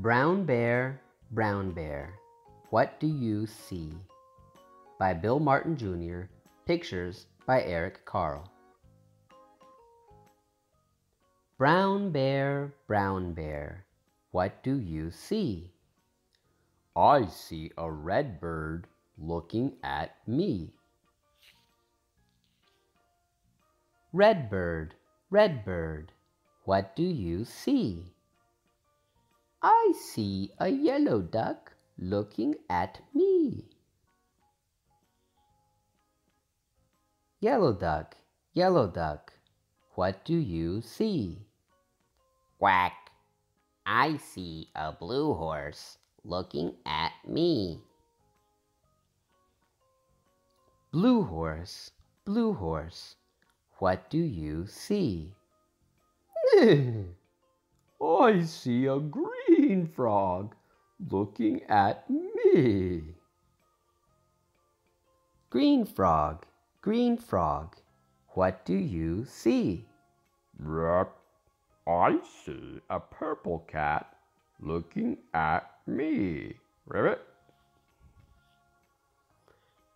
Brown Bear, Brown Bear, What Do You See? By Bill Martin Jr. Pictures by Eric Carle. Brown Bear, Brown Bear, what do you see? I see a red bird looking at me. Red bird, what do you see? I see a yellow duck looking at me. Yellow duck, what do you see? Quack, I see a blue horse looking at me. Blue horse, what do you see? I see a green frog looking at me. Green frog, what do you see? I see a purple cat looking at me. Ribbit.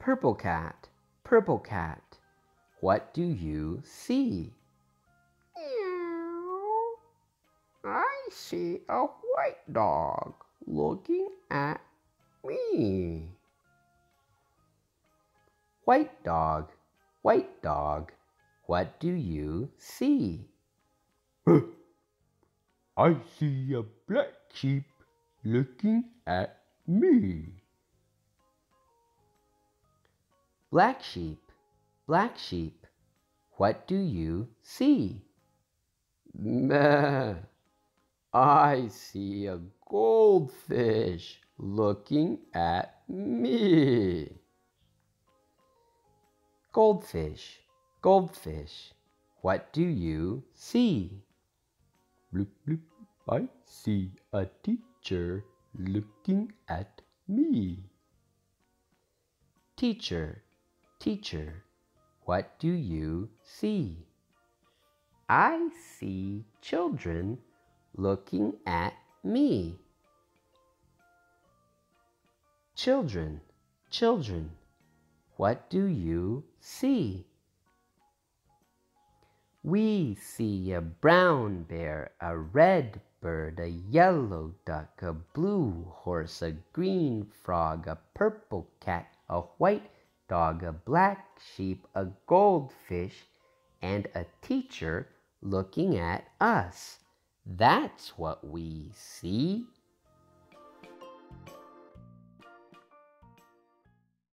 Purple cat, what do you see? Meow. I see a white dog looking at me. White dog, what do you see? I see a black sheep looking at me. Black sheep, what do you see? Meh, I see a goldfish looking at me. Goldfish, what do you see? I see a teacher looking at me. Teacher, what do you see? I see children looking at me. Children, what do you see? We see a brown bear, a red bird, a yellow duck, a blue horse, a green frog, a purple cat, a white dog, a black sheep, a goldfish, and a teacher looking at us. That's what we see.